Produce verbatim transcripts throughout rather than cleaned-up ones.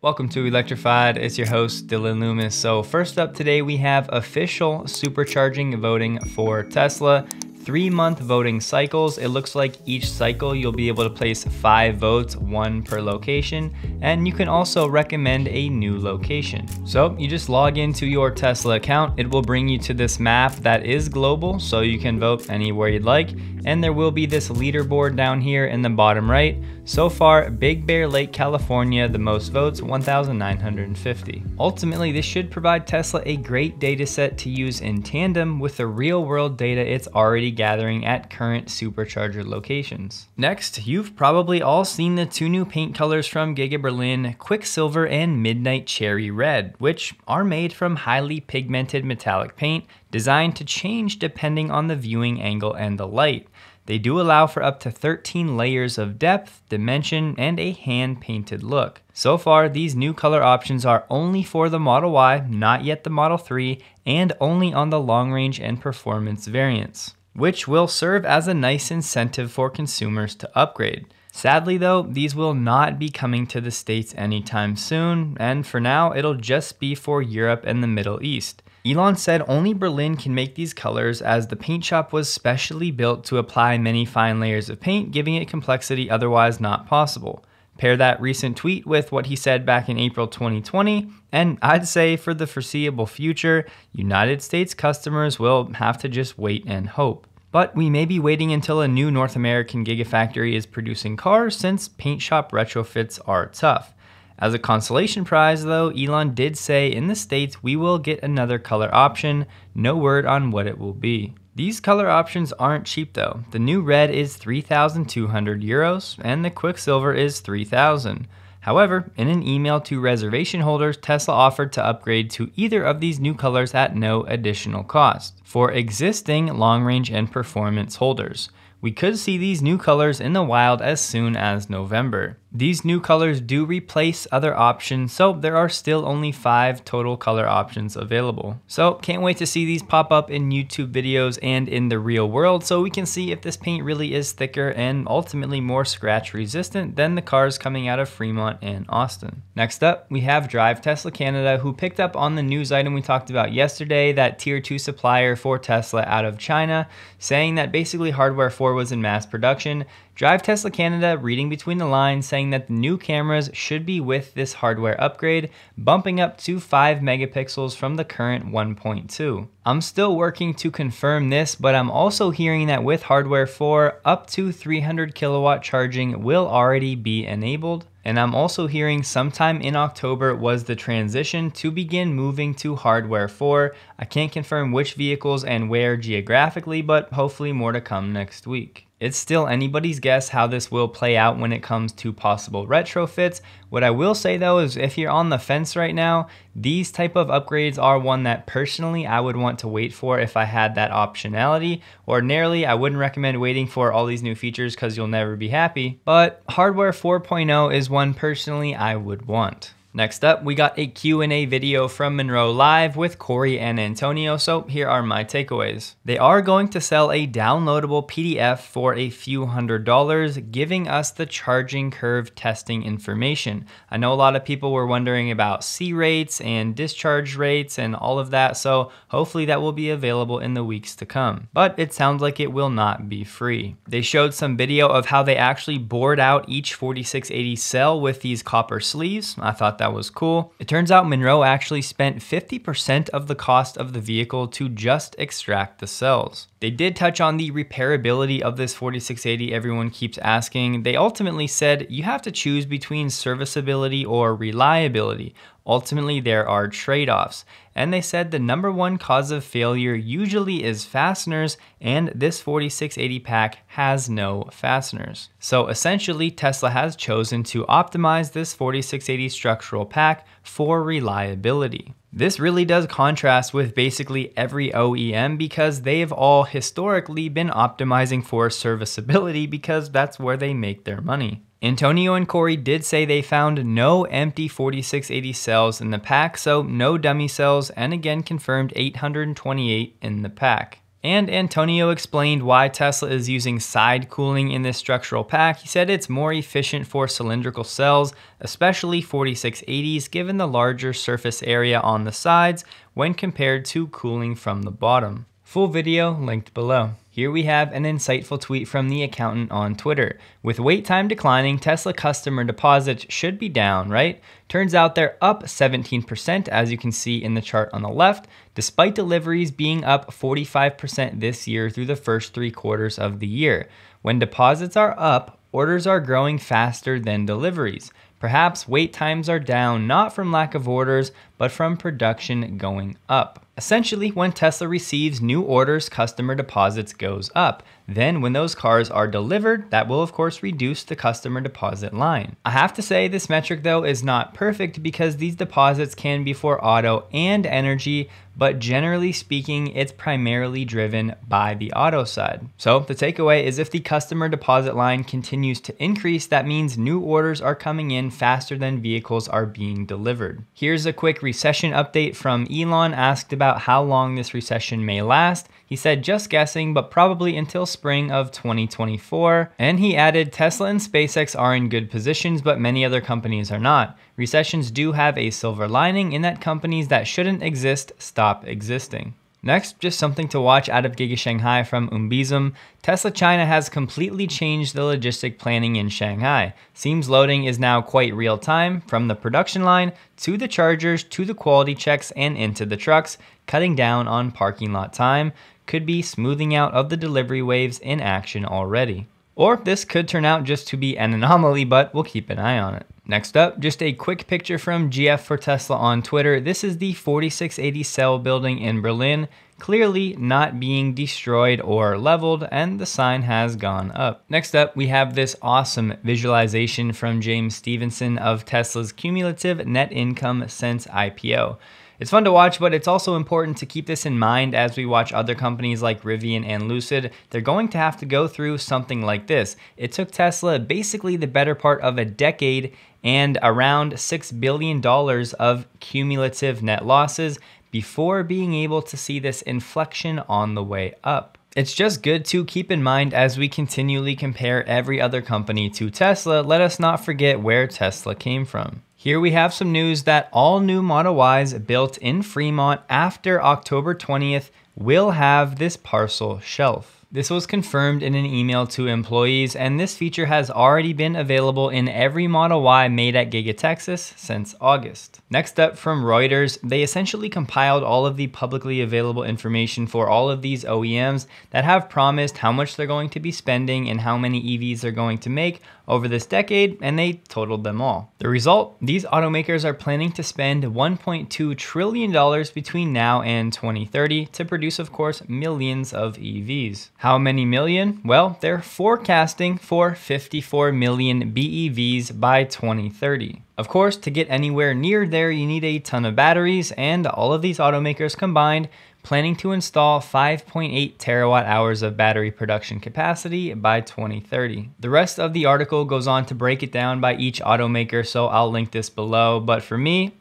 Welcome to Electrified, it's your host Dylan Loomis. So first up today we have official supercharging voting for Tesla. Three month voting cycles. It looks like each cycle you'll be able to place five votes, one per location, and you can also recommend a new location. So you just log into your Tesla account. It will bring you to this map that is global, so you can vote anywhere you'd like. And there will be this leaderboard down here in the bottom right. So far, Big Bear Lake, California, the most votes, one thousand nine hundred fifty. Ultimately, this should provide Tesla a great data set to use in tandem with the real world data it's already gathering at current supercharger locations. Next, you've probably all seen the two new paint colors from Giga Berlin, Quicksilver and Midnight Cherry Red, which are made from highly pigmented metallic paint designed to change depending on the viewing angle and the light. They do allow for up to thirteen layers of depth, dimension, and a hand-painted look. So far, these new color options are only for the Model Y, not yet the Model three, and only on the long-range and performance variants, which will serve as a nice incentive for consumers to upgrade. Sadly though, these will not be coming to the States anytime soon, and for now, it'll just be for Europe and the Middle East. Elon said only Berlin can make these colors as the paint shop was specially built to apply many fine layers of paint, giving it complexity otherwise not possible. Pair that recent tweet with what he said back in April twenty twenty, and I'd say for the foreseeable future, United States customers will have to just wait and hope. But we may be waiting until a new North American gigafactory is producing cars, since paint shop retrofits are tough. As a consolation prize though, Elon did say in the States we will get another color option, no word on what it will be. These color options aren't cheap though. The new red is three thousand two hundred euros and the Quicksilver is three thousand. However, in an email to reservation holders, Tesla offered to upgrade to either of these new colors at no additional cost for existing long-range and performance holders. We could see these new colors in the wild as soon as November. These new colors do replace other options, so there are still only five total color options available. So can't wait to see these pop up in YouTube videos and in the real world, so we can see if this paint really is thicker and ultimately more scratch resistant than the cars coming out of Fremont and Austin. Next up, we have Drive Tesla Canada, who picked up on the news item we talked about yesterday, that tier two supplier for Tesla out of China, saying that basically Hardware four was in mass production. Drive Tesla Canada, reading between the lines, saying that the new cameras should be with this hardware upgrade, bumping up to five megapixels from the current one point two. I'm still working to confirm this, but I'm also hearing that with Hardware four, up to three hundred kilowatt charging will already be enabled. And I'm also hearing sometime in October was the transition to begin moving to Hardware four. I can't confirm which vehicles and where geographically, but hopefully more to come next week. It's still anybody's guess how this will play out when it comes to possible retrofits. What I will say though is if you're on the fence right now, these type of upgrades are one that personally I would want to wait for if I had that optionality. Ordinarily, I wouldn't recommend waiting for all these new features because you'll never be happy, but Hardware four point oh is one personally I would want. Next up, we got a Q and A video from Monroe Live with Corey and Antonio, so here are my takeaways. They are going to sell a downloadable P D F for a few hundred dollars, giving us the charging curve testing information. I know a lot of people were wondering about C rates and discharge rates and all of that, so hopefully that will be available in the weeks to come. But it sounds like it will not be free. They showed some video of how they actually bored out each forty-six eighty cell with these copper sleeves. I thought that was cool. It turns out Munro actually spent fifty percent of the cost of the vehicle to just extract the cells. They did touch on the repairability of this forty-six eighty everyone keeps asking. They ultimately said you have to choose between serviceability or reliability. Ultimately, there are trade-offs. And they said the number one cause of failure usually is fasteners, and this forty-six eighty pack has no fasteners. So essentially, Tesla has chosen to optimize this forty-six eighty structural pack for reliability. This really does contrast with basically every O E M, because they've all historically been optimizing for serviceability because that's where they make their money. Antonio and Corey did say they found no empty forty-six eighty cells in the pack, so no dummy cells, and again confirmed eight hundred twenty-eight in the pack. And Antonio explained why Tesla is using side cooling in this structural pack. He said it's more efficient for cylindrical cells, especially forty-six eighties, given the larger surface area on the sides when compared to cooling from the bottom. Full video linked below. Here we have an insightful tweet from the accountant on Twitter. With wait time declining, Tesla customer deposits should be down, right? Turns out they're up seventeen percent, as you can see in the chart on the left, despite deliveries being up forty-five percent this year through the first three quarters of the year. When deposits are up, orders are growing faster than deliveries. Perhaps wait times are down not from lack of orders, but from production going up. Essentially, when Tesla receives new orders, customer deposits goes up. Then when those cars are delivered, that will of course reduce the customer deposit line. I have to say this metric though is not perfect because these deposits can be for auto and energy, but generally speaking, it's primarily driven by the auto side. So the takeaway is if the customer deposit line continues to increase, that means new orders are coming in faster than vehicles are being delivered. Here's a quick recession update from Elon. Asked about how long this recession may last. He said, just guessing, but probably until spring of twenty twenty-four. And he added, Tesla and SpaceX are in good positions, but many other companies are not. Recessions do have a silver lining in that companies that shouldn't exist stop existing. Next, just something to watch out of Giga Shanghai from Umbizum. Tesla China has completely changed the logistic planning in Shanghai. Seams loading is now quite real time, from the production line to the chargers, to the quality checks and into the trucks, cutting down on parking lot time. Could be smoothing out of the delivery waves in action already. Or this could turn out just to be an anomaly, but we'll keep an eye on it. Next up, just a quick picture from G F for Tesla on Twitter. This is the forty-six eighty cell building in Berlin, clearly not being destroyed or leveled, and the sign has gone up. Next up, we have this awesome visualization from James Stevenson of Tesla's cumulative net income since I P O. It's fun to watch, but it's also important to keep this in mind as we watch other companies like Rivian and Lucid. They're going to have to go through something like this. It took Tesla basically the better part of a decade and around six billion dollars of cumulative net losses before being able to see this inflection on the way up. It's just good to keep in mind as we continually compare every other company to Tesla. Let us not forget where Tesla came from. Here we have some news that all new Model Ys built in Fremont after October twentieth will have this parcel shelf. This was confirmed in an email to employees, and this feature has already been available in every Model Y made at Giga Texas since August. Next up from Reuters, they essentially compiled all of the publicly available information for all of these O E Ms that have promised how much they're going to be spending and how many E Vs they're going to make over this decade, and they totaled them all. The result, these automakers are planning to spend one point two trillion dollars between now and twenty thirty to produce, of course, millions of E Vs. How many million? Well, they're forecasting for fifty-four million B E Vs by twenty thirty. Of course, to get anywhere near there, you need a ton of batteries, and all of these automakers combined planning to install five point eight terawatt hours of battery production capacity by twenty thirty. The rest of the article goes on to break it down by each automaker, so I'll link this below, but for me,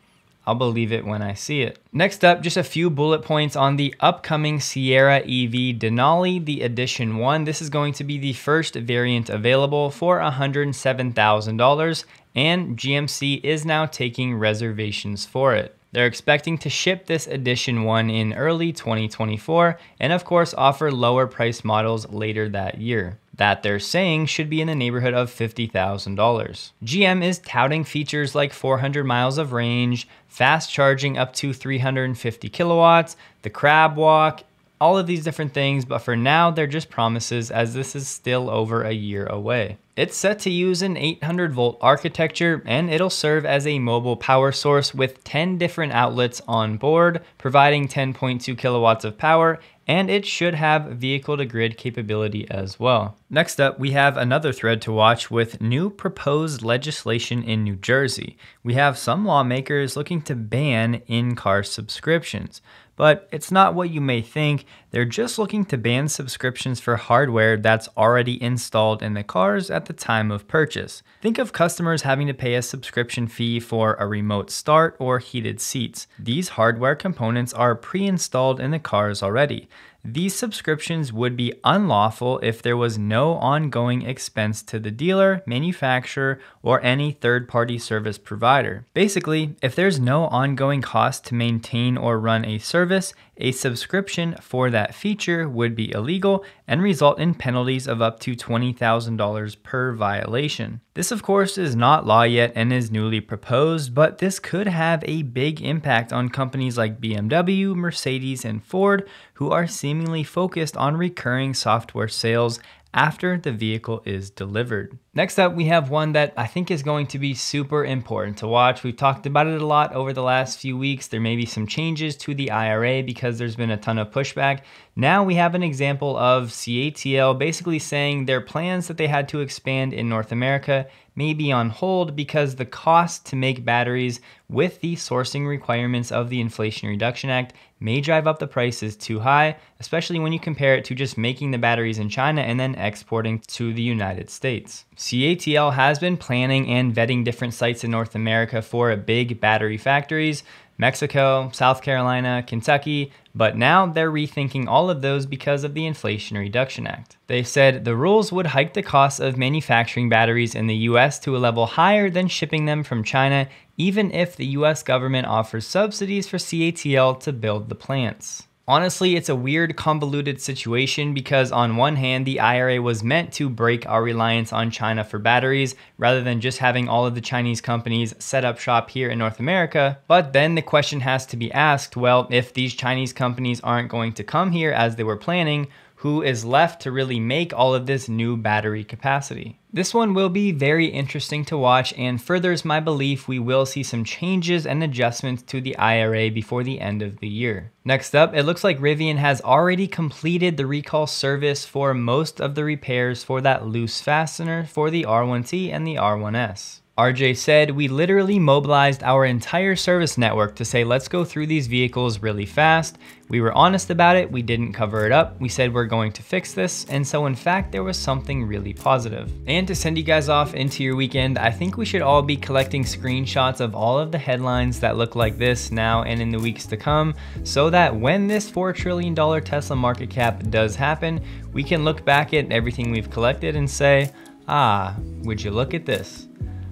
I'll believe it when I see it. Next up, just a few bullet points on the upcoming Sierra E V Denali, the Edition one. This is going to be the first variant available for one hundred seven thousand dollars, and G M C is now taking reservations for it. They're expecting to ship this Edition one in early twenty twenty-four, and of course offer lower price models later that year. That they're saying should be in the neighborhood of fifty thousand dollars. G M is touting features like four hundred miles of range, fast charging up to three hundred fifty kilowatts, the crab walk, all of these different things, but for now they're just promises as this is still over a year away. It's set to use an eight hundred volt architecture, and it'll serve as a mobile power source with ten different outlets on board, providing ten point two kilowatts of power, and it should have vehicle-to-grid capability as well. Next up, we have another thread to watch with new proposed legislation in New Jersey. We have some lawmakers looking to ban in-car subscriptions, but it's not what you may think. They're just looking to ban subscriptions for hardware that's already installed in the cars at the time of purchase. Think of customers having to pay a subscription fee for a remote start or heated seats. These hardware components are pre-installed in the cars already. these subscriptions would be unlawful if there was no ongoing expense to the dealer, manufacturer, or any third-party service provider. Basically, if there's no ongoing cost to maintain or run a service, a subscription for that feature would be illegal and result in penalties of up to twenty thousand dollars per violation. This, of course, is not law yet and is newly proposed, but this could have a big impact on companies like B M W, Mercedes, and Ford, who are seemingly focused on recurring software sales after the vehicle is delivered. Next up, we have one that I think is going to be super important to watch. We've talked about it a lot over the last few weeks. There may be some changes to the I R A because there's been a ton of pushback. Now we have an example of C A T L basically saying their plans that they had to expand in North America may be on hold because the cost to make batteries with the sourcing requirements of the Inflation Reduction Act may drive up the prices too high, especially when you compare it to just making the batteries in China and then exporting to the United States. C A T L has been planning and vetting different sites in North America for big battery factories, Mexico, South Carolina, Kentucky, but now they're rethinking all of those because of the Inflation Reduction Act. They said the rules would hike the cost of manufacturing batteries in the U S to a level higher than shipping them from China, even if the U S government offers subsidies for C A T L to build the plants. Honestly, it's a weird, convoluted situation because on one hand, the I R A was meant to break our reliance on China for batteries rather than just having all of the Chinese companies set up shop here in North America. But then the question has to be asked, well, if these Chinese companies aren't going to come here as they were planning, who is left to really make all of this new battery capacity? This one will be very interesting to watch and furthers my belief we will see some changes and adjustments to the I R A before the end of the year. Next up, it looks like Rivian has already completed the recall service for most of the repairs for that loose fastener for the R one T and the R one S. R J said, "We literally mobilized our entire service network to say, let's go through these vehicles really fast. We were honest about it. We didn't cover it up. We said we're going to fix this. And so in fact, there was something really positive." And to send you guys off into your weekend, I think we should all be collecting screenshots of all of the headlines that look like this now and in the weeks to come, so that when this four trillion dollar Tesla market cap does happen, we can look back at everything we've collected and say, ah, would you look at this?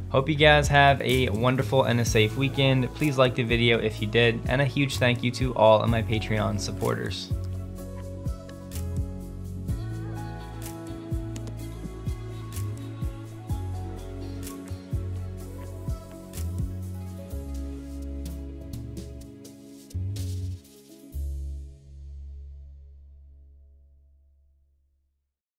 Hope you guys have a wonderful and a safe weekend. Please like the video if you did, and a huge thank you to all of my Patreon supporters.